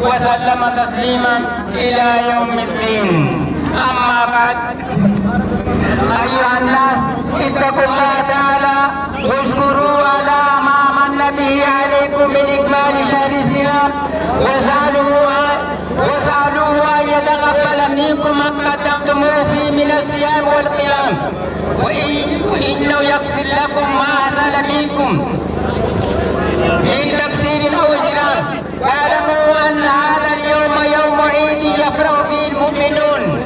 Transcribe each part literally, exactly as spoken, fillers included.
وسلم تسليما إلى يوم الدين. أما بعد، أيها الناس، اتقوا الله تعالى واشكروا على ما من به عليكم من إكمال شهر صيام، واسألوه أن يتقبل منكم ما قدمتموه فيه من الصيام والقيام، وإنه يغفر لكم ما حصل منكم من تقصير أو إجرام. واعلموا أن هذا اليوم يوم عيد يفرح فيه المؤمنون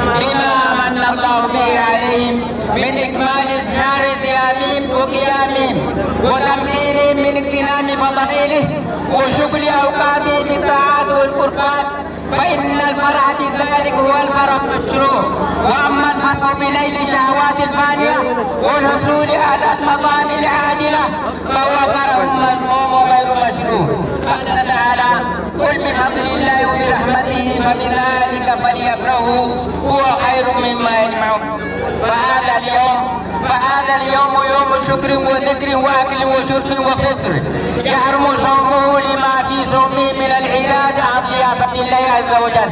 بما من الله به عليهم من إكمال شهر صيامهم وقيامهم وتمكينهم من اغتنام فضائله وشكر أوقاته بالطاعات والقربات، فإن الفرح بذلك هو الفرح المشروع. وأما الفرح بنيل الشهوات الفانية والحصول على المطاعم العاجلة فهو فرح مذموم وغير مشروع. قال تعالى: قل بفضل الله وبرحمته فبذلك فليفرحوا هو خير مما يجمعون. فهذا اليوم فهذا اليوم يوم شكر وذكر وأكل وشرب وفطر، يحرم صومه لما في صومه من العلاج عن ضيافة الله عز وجل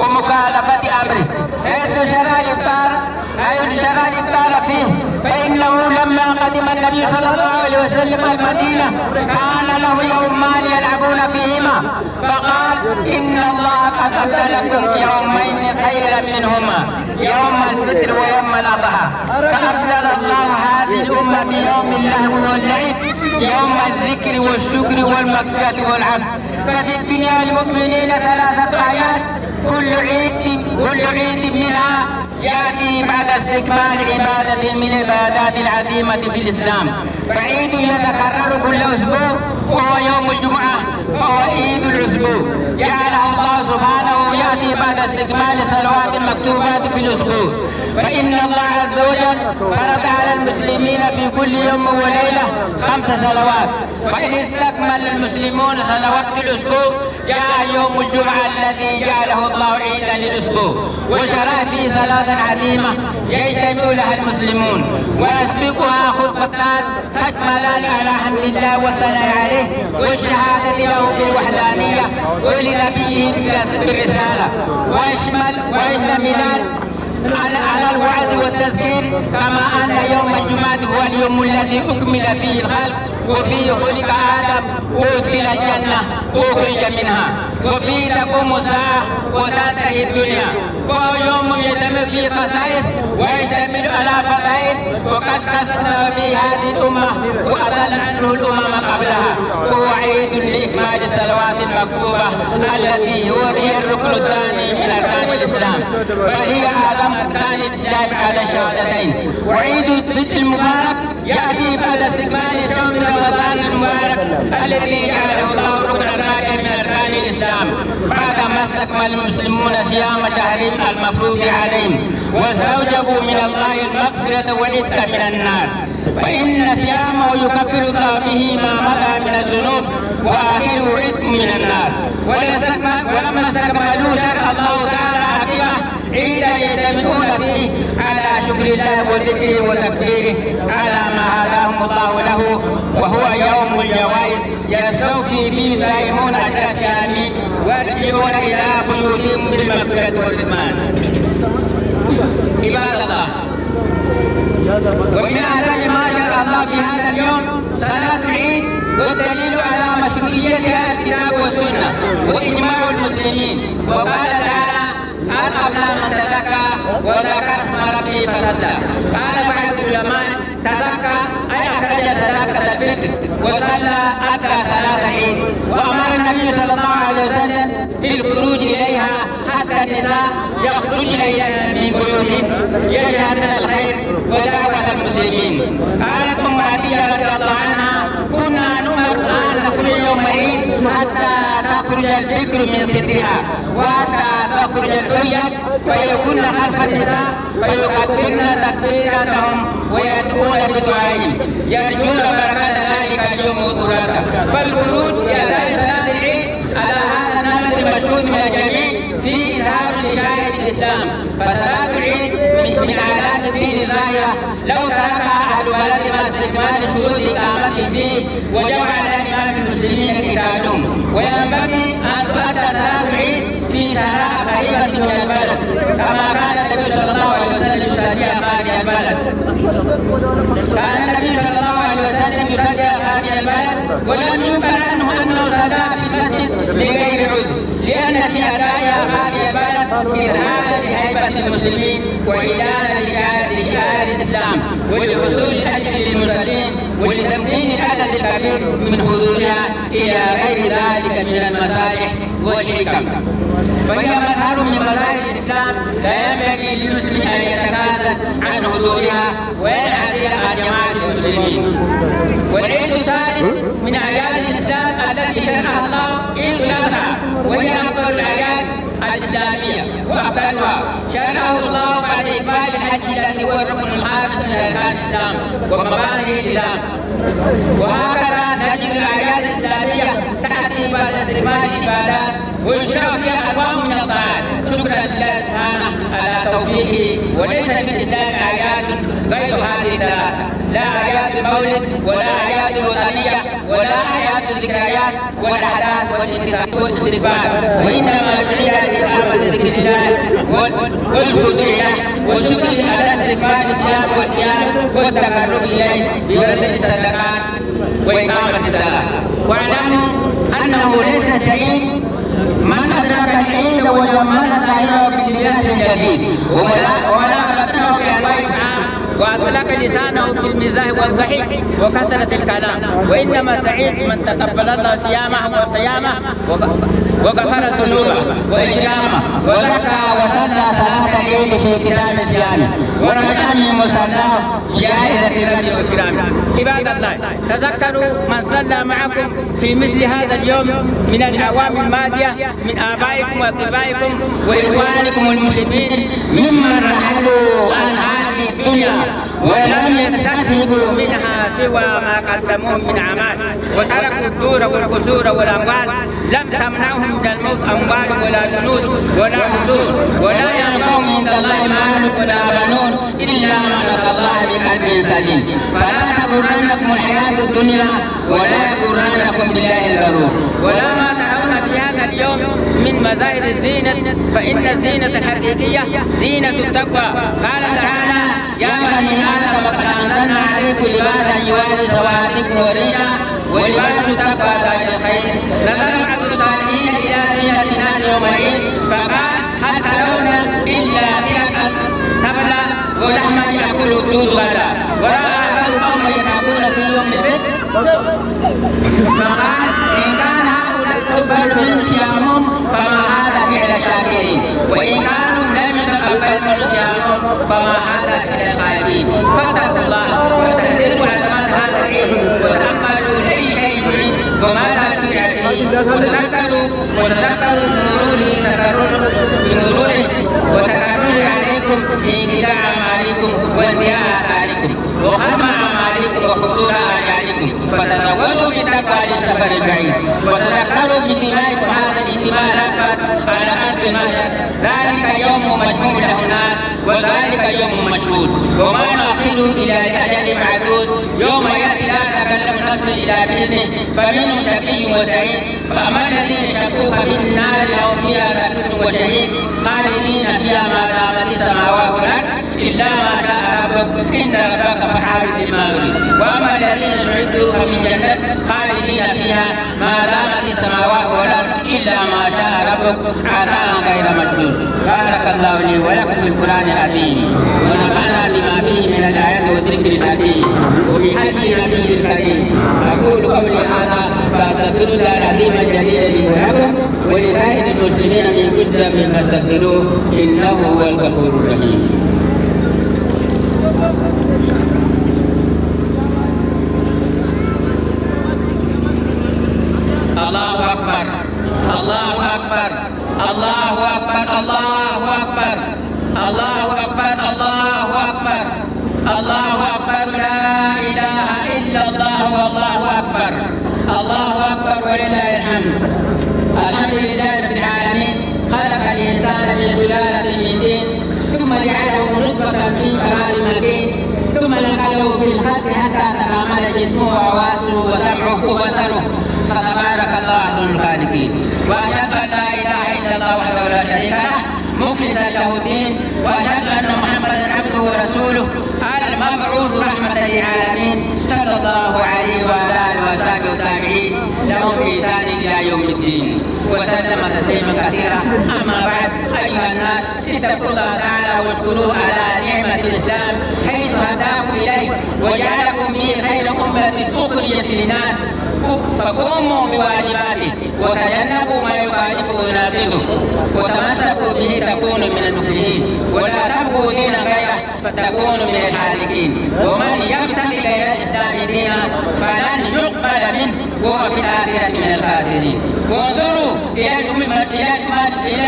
ومخالفة أمره، حيث شرع الإفطار حيث شرع الإفطار فيه، فإنه لما قدم النبي صلى الله عليه وسلم المدينة كان له يومان يلعبون فيهما، فقال: إن الله قد أبدى لكم يومين خيرا منهما، يوم الفطر ويوم الأضحى، فأبدل الله هذه الأمة بيوم اللهو واللعب، يوم الذكر والشكر والمغفرة والعفو. ففي الدنيا المؤمنين ثلاثة آيات، كل عيد كل عيد منها يأتي بعد استكمال عبادة من العبادات العظيمة في الإسلام، فعيد يتكرر كل أسبوع وهو يوم الجمعة وهو عيد الأسبوع، جعله الله سبحانه يأتي بعد استكمال صلوات المكتوبات في الأسبوع. فإن الله عز وجل فرض على المسلمين في كل يوم وليلة خمس صلوات، فإن استكمل المسلمون صلوات الأسبوع جاء يوم الجمعة الذي جعله الله عيدا للأسبوع، وشرع فيه صلاة عظيمة يجتمع لها المسلمون، ويسبقها خطبتان تكملان على حمد الله والثناء عليه والشهادة له بالوحدانية ولنبيه بالرسالة، ويشمل ويشتملان على الوعظ والتذكير، كما أن يوم الجمعة هو اليوم الذي أكمل فيه الخلق، وفيه خلق آدم وأدخل الجنة وأخرج منها، وفيه تقوم الساعة وتنتهي الدنيا، فهو يوم يجتمع فيه خصائص ويشتمل على فضائل وقد كسبنا به هذه الأمة وأذل عنه الأمم قبلها، وهو عيد لإكمال الصلوات المكتوبة التي هي الركن الثاني من أركان الإسلام، بل هي أعظم أركان الإسلام على شهادتين. وعيد الفطر المبارك يأتي بعد استكمال صوم رمضان المبارك الذي جعله الله ركنا ركنا من أركان الإسلام، بعدما استكمل المسلمون صيام شهرهم المفروض عليهم واستوجبوا من الله المغفرة والعتق من النار، فإن صيامه يكفر الله به ما مضى من الذنوب وآخره عتق من النار. ولما استكملوا شرع الله تعالى عقبه عيد يجتمعون فيه على شكر الله وذكره وتكبيره على ما هداهم الله له، وهو يوم الجوائز يستوفي فيه صائمون اجر صيامهم ويرجعون الى بيوتهم بالمغفره والرضوان. عباد الله، ومن اعلم ما شرع الله في هذا اليوم صلاه العيد، والدليل على مشروعيتها الكتاب والسنه واجماع المسلمين، وقال تعالى: قد أفلح من تزكى وذكر اسم ربه فصلى. قال بعض العلماء: تزكى أي أخرج صدقة الفطر وصلى حتى صلاة العيد، وأمر النبي صلى الله عليه وسلم بالخروج إليها حتى النساء يخرجن من بيوتهن يشهدن الخير ودعوة المسلمين. قالت أم عطية رضي الله عنها: كنا نؤمر أن نخرج يوم العيد حتى تخرج البكر من سترها وحتى تخرج الحية فيكن خلف النساء فيكبرن تكبيرتهم ويدعون بدعائهم يرجون بركة ذلك اليوم وطهورته. فالخروج إلى صلاة العيد على هذا النمط المشهود من الجميع في إظهار لشعائر الإسلام، فصلاة العيد من علام الدين الظاهرة، لو تركها أهل بلد مع استكمال شروط إقامته فيه وجب على إمام المسلمين قتالهم. وينبغي أن تؤدى كما كان النبي صلى الله عليه وسلم يصلي خارج البلد. كان النبي صلى الله عليه وسلم يصلي خارج البلد، ولم ينقل عنه انه صلى في المسجد لغير عذر، لان في ادائها خارج البلد اذعان لهيبه المسلمين واعلان لشعار الاسلام ولحصول الاجر للمصلين ولتمكين العدد الكبير من حضورها الى غير ذلك من المصالح والحكم. فهي مظهر من مظاهر الاسلام لا ينبغي للمسلم ان يتنازل عن حضورها وينعزل عن جماعه المسلمين. والعيد الثالث من اعياد الاسلام التي شرعها الله عيد الاضحى، وهي افضل الاعياد الاسلاميه وافضلها، شرعه الله بعد اكمال الحج الذي هو الركن الخامس من اركان الاسلام ومباني الاسلام. وهكذا نجد الاعياد الاسلاميه تاتي بعد استكمال العبادات ويشرع فيها انواع من الطاعات شكرا لله سبحانه على توفيقه. وليس في الاسلام اعياد غير هذه الثلاثه، لا اعياد المولد ولا اعياد الوطنيه ولا اعياد الذكريات والاحداث والاستقبال، وانما دعي لاقامه ذكر الله والخضوع له وشكره على استكمال الصيام والقيام والتقرب اليه ببذل الصدقات واقامه الصلاه. واعلموا انه ليس سعيد من أدرك العيد وجمل ظاهره باللباس الجديد وملاء بأنواع الطعام وأطلق لسانه بالمزاح والضحك وكثرة الكلام، وإنما سعيد من تقبل الله صيامه وقيامه وغفر ذنوبه وإجامه وزكى وصلى صلاة العيد في كتاب الصيام ورمضان من مصلاه جائزة في ربي وكرامه. عباد الله، تذكروا من صلى معكم في مثل هذا اليوم من العوام المادية من آبائكم وقبائكم وإخوانكم المسلمين ممن رحلوا عن هذه الدنيا ولم يكتسبوا منها سوى ما قدموه من اعمال، وتركوا الدور والقصور والاموال لم تمنعهم من الموت اموال ولا جنوس ولا حصول، ولا ينفعهم عند الله مال ولا بنون الا من اتى الله بقلب سليم. فلا تغرنكم الحياه الدنيا ولا يغرنكم بالله الغرور. ولا ما ترون في هذا اليوم من مظاهر الزينه، فان الزينه الحقيقيه زينه التقوى. قال تعالى: يا بني آدم قد أنزلنا عليكم لباسا يواري سواتكم وريشا ولباس التقوى ذلك خير، لقد بعث الصالحين إلى زينة الناس يوم العيد فقال: هل ترون إلا فئة تبلى ولحما يأكل الدود غدا، ورأى قوما يذهبون في يوم الست فقال: إن كان هؤلاء تقبل منهم صيامهم فما هذا فعل شاكرين، وإن كانوا لم يتقبل منهم صيامهم فما هذا فعل خائفين. فاتقوا الله واستحضروا علامات هذا العيد وتأملوا أي شيء يعيد وماذا سمع فيه، وتذكروا وتذكروا بمروره وتكرره عليكم انقطاع أعمالكم وانتهاء آثاركم وختم أعمالكم وحضور أعيادكم، فتزودوا بالتقوى للسفر البعيد، وتذكروا باجتماعكم هذا الاجتماع الأكبر على أرض المحشر، ذلك يوم مجموع له الناس وذلك يوم مشهود، وما نؤخره إلى أجل معدود، يوم يأتي لا تكلم نفس إلا بإذنه، فمنهم شقي وسعيد، فأما الذين شقوا ففي النار لهم فيها كبير وشهيد، خالدين فيها ما دامت السماوات والأرض إلا ما شاء ربك إن ربك فعال لما يريد، وأما الذين سعدوا فمن جنة خالدين فيها ما دامت السماوات والأرض إلا ما شاء ربك عطاء غير مجدود. بارك الله لي ولكم في القرآن العظيم، ونفعنا بما فيه من الآيات والذكر الحكيم، وبهدي نبي الكريم. أقول قولي هذا فأستغفر الله العظيم الجليل لي ولكم ولسائر المسلمين من كل ذنب فاستغفروه إنه هو الغفور الرحيم. الله أكبر الله أكبر الله أكبر الله أكبر الله أكبر الله أكبر الله أكبر لا إله إلا الله والله أكبر الله أكبر ولله الحمد. الحمد لله رب العالمين، خلق الإنسان من سلالة من طين ثم جعله نطفة في قرار مكين ثم نقله في الخلق حتى تكامل جسمه وحواسه وسمعه وبصره، فتبارك الله أحسن الخالقين. وأشهد أن لا إله إلا الله وحده لا شريك له مخلصا له الدين، واشهد ان محمدا عبده ورسوله المبعوث رحمه للعالمين صلى الله عليه وعلى اله وصحبه والتابعين لهم باحسان الى يوم الدين وسلم تسليما كثيرا. اما بعد ايها الناس، اتقوا الله تعالى واشكروه على نعمه الاسلام حيث هداكم اليه وجعلكم به خير امه اخرجت للناس، فقوموا بواجباته وتجنبوا ما يخالف ويناقضه وتمسكوا به تكونوا من المفلحين، ولا تبغوا دين غيره فتكونوا من الحالكين، ومن يبتغي غير الاسلام دينا فلن يقبل منه وهو في الاخره من الخاسرين. وانظروا الى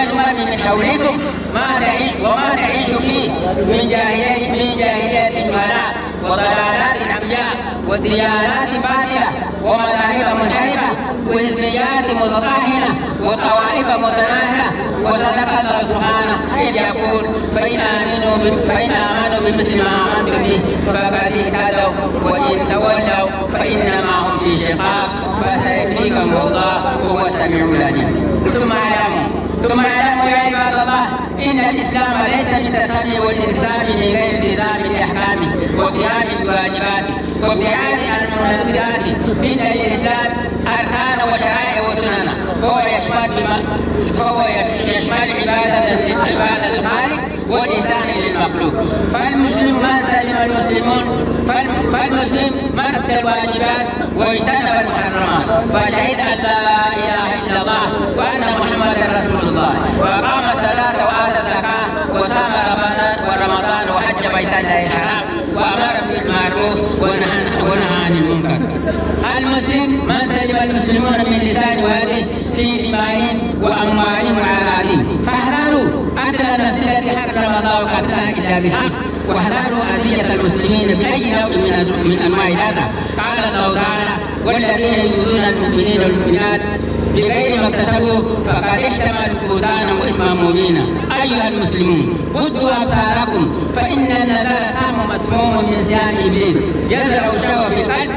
الامم من حولكم ما تعيش وما تعيش فيه من جاهليه من جاهليه فناء وضلالات عمياء وديانات باطله ومذاهب منحرفه وحزبيات متطاهره وطوائف متناهره. وصدق الله سبحانه اذ يقول: فان امنوا فان امنوا بمثل ما امنتم به فقد اهتدوا، وان تولوا فانما هم في شقاق فسيكفيكم الله وهو السميع العليم. ثم اعلموا ثم اعلموا يا عباد الله ان الاسلام ليس بالتسمي والانساب لغير التزام احكامه وقيام الواجبات وابتعاد عن المنبذات، ان الاسلام اركان وشرائع وسنن، فهو يشمل فهو يشمل عباده عباده الخالق والانسان للمخلوق. فالمسلم من سلم المسلمون فالمسلم من اتى الواجبات واجتنب المحرمات، فشهد ان لا اله الا الله وان محمدا رسول الله، واقام الصلاه واتى الزكاه وصام رمضان وحج بيت الله الحرام وامر بالمعروف ونهى عن المنكر. المسلم من سلم المسلمون من لسان ويده في دمائهم واموالهم واعراضهم، فاحذروا قتل النفس التي حرم الله قتلها الا بالحق، واحذروا اذيه المسلمين باي نوع من, من انواع الاذى. قال الله تعالى: والذين يؤذون المؤمنين والمؤمنات بغير ما اكتسبوا فقد احتملوا بهتانا واثما مبينا. ايها المسلمون، غضوا ابصاركم، فان النذر سهم مسموم من سهام ابليس يزرع الشوى في القلب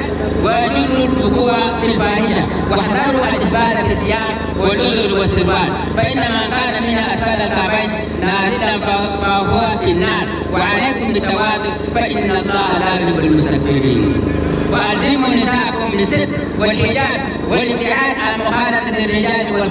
ويجر الوقوع في الفاحشه. واحذروا اسبال الثياب والاذن والسربال، فان من كان من اسفل الكعبين نازلا فهو في النار، وعليكم بالتواضع فان الله لا يحب المستكبرين. وألزموا نساءكم بالستر والحجاب والابتعاد عن مخالطة الرجال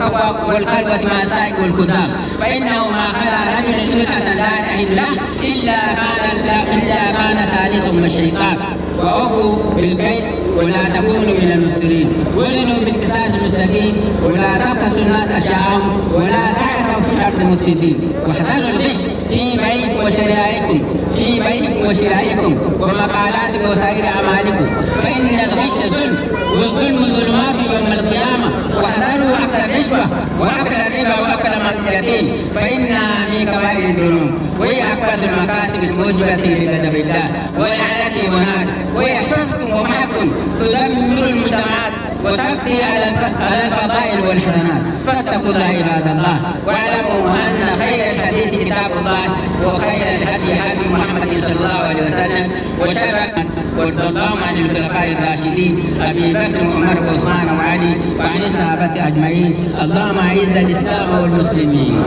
والخلوة مع السائق والكذاب، فإنه ما خلا رجل امرأة لا تحل له إلا كان إلا كان ثالثهما الشيطان. وأوفوا بالبيت ولا تكونوا من المسكرين، وزنوا بالقساس المستقيم ولا تبخسوا الناس أشياءهم ولا تعثوا في الأرض مفسدين. واحذروا الغش في بيع وشرائكم في بيع وشرائكم ومقالاتكم وسائر أعمالكم، فإن الغش ظلم والظلم ظلمات يوم القيامة. واحذروا أكل الرشوة وأكل الربا وأكل مال اليتيم، فإنها من كبائر الذنوب وهي أكبر المكاسب الموجبة لغضب الله ولعنته وناره، وهي حسنكم ومحكم تدمر المجتمعات وتقضي على الفضائل والحسنات. فاتقوا الله عباد الله، واعلموا ان خير الحديث كتاب الله، وخير الهدي هدي محمد صلى الله عليه وسلم، وشرع وارض اللهم عن الخلفاء الراشدين ابي بكر وعمر وعثمان وعلي وعن الصحابه اجمعين. اللهم اعز الاسلام والمسلمين،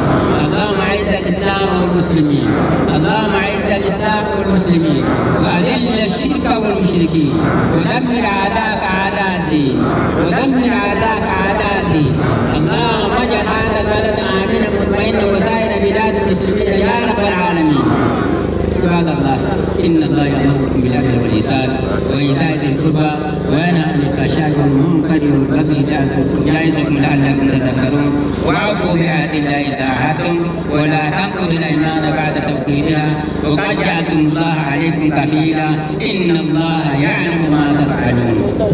اللهم اعز الاسلام والمسلمين، اللهم اعز الاسلام والمسلمين، واذل الشرك والمشركين، ودمر اعداءك اعداء الدين، ودمر اعداءك اعداء الدين. اللهم اجعل هذا البلد امنا مطمئنا وسائر بلاد المسلمين يا رب العالمين. عباد الله، ان الله يامركم بالعدل والاحسان وايتاء ذي القربى وينهى عن الفحشاء والمنكر والبغي يعظكم لعلكم تذكرون. واعفوا بعهد الله اذا عاهدتم ولا تنقضوا الايمان بعد توكيدها وقد جعلتم الله عليكم كفيلا، ان الله يعلم ما تفعلون.